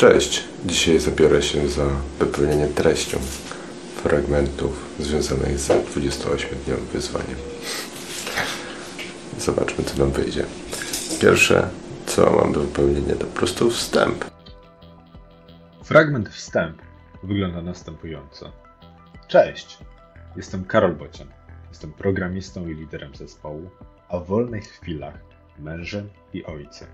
Cześć! Dzisiaj zabiorę się za wypełnienie treścią fragmentów związanych z 28-dniowym wyzwaniem. Zobaczmy, co nam wyjdzie. Pierwsze, co mam do wypełnienia, to po prostu wstęp. Fragment wstęp wygląda następująco. Cześć! Jestem Karol Bocian. Jestem programistą i liderem zespołu, a w wolnych chwilach mężem i ojcem.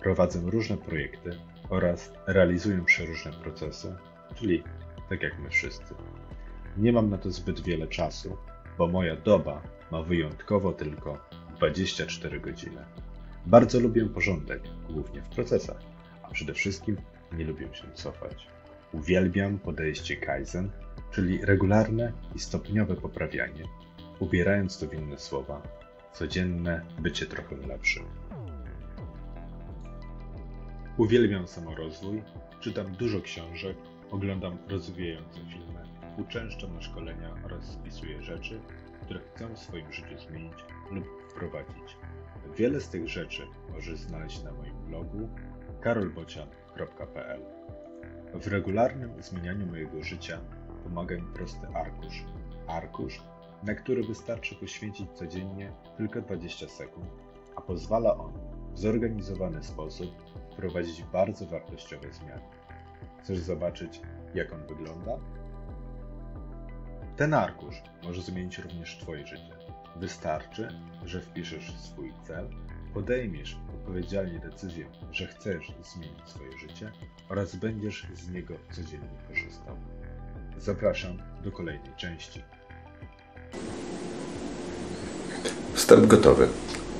Prowadzę różne projekty oraz realizuję przeróżne procesy, czyli tak jak my wszyscy. Nie mam na to zbyt wiele czasu, bo moja doba ma wyjątkowo tylko 24 godziny. Bardzo lubię porządek, głównie w procesach, a przede wszystkim nie lubię się cofać. Uwielbiam podejście Kaizen, czyli regularne i stopniowe poprawianie, ubierając to w inne słowa, codzienne bycie trochę lepszym. Uwielbiam samorozwój, czytam dużo książek, oglądam rozwijające filmy, uczęszczam na szkolenia oraz spisuję rzeczy, które chcę w swoim życiu zmienić lub wprowadzić. Wiele z tych rzeczy możesz znaleźć na moim blogu karolbocian.pl. W regularnym zmienianiu mojego życia pomaga mi prosty arkusz. Arkusz, na który wystarczy poświęcić codziennie tylko 20 sekund, a pozwala on w zorganizowany sposób wprowadzić bardzo wartościowe zmiany. Chcesz zobaczyć, jak on wygląda? Ten arkusz może zmienić również Twoje życie. Wystarczy, że wpiszesz swój cel, podejmiesz odpowiedzialnie decyzję, że chcesz zmienić swoje życie oraz będziesz z niego codziennie korzystał. Zapraszam do kolejnej części. Wstęp gotowy.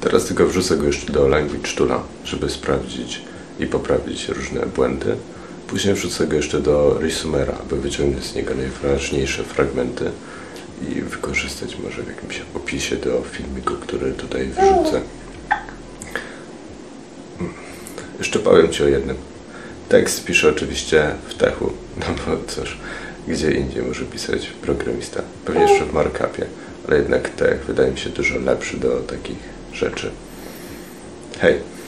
Teraz tylko wrzucę go jeszcze do LanguageToola, żeby sprawdzić i poprawić różne błędy. Później wrzucę go jeszcze do Resoomera, aby wyciągnąć z niego najważniejsze fragmenty i wykorzystać może w jakimś opisie do filmiku, który tutaj wrzucę. Jeszcze powiem Ci o jednym. Tekst piszę oczywiście w Techu, no bo cóż, gdzie indziej może pisać programista. Pewnie jeszcze w Markupie, ale jednak Tech wydaje mi się dużo lepszy do takich rzeczy. Hej!